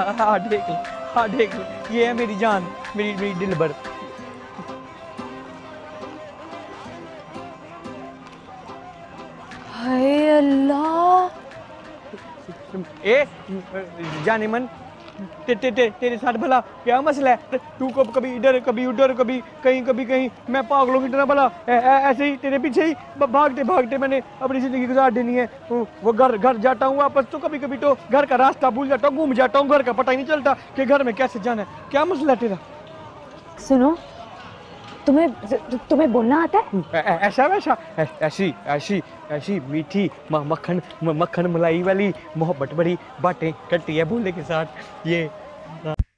हाँ देख लो, ये है मेरी जान, मेरी दिलबर। हाय अल्लाह। ए जाने मन, तेरे साथ भला क्या मसला है? तू कब कभी इधर कभी उधर कभी कहीं, मैं पागलों की तरह भला ऐसे ही तेरे पीछे ही भागते भागते मैंने अपनी जिंदगी गुजार देनी है। वो घर जाता हूँ वापस तो कभी तो घर का रास्ता भूल जाता हूँ, घूम जाता हूँ, घर का पता ही नहीं चलता कि घर में कैसे जाना है। क्या मसला तेरा? सुनो, तुम्हें बोलना आता है? ऐसा वैसा ऐसी ऐसी ऐसी मीठी मक्खन मलाई वाली मोहब्बत भरी बातें करती है भोले के साथ ये।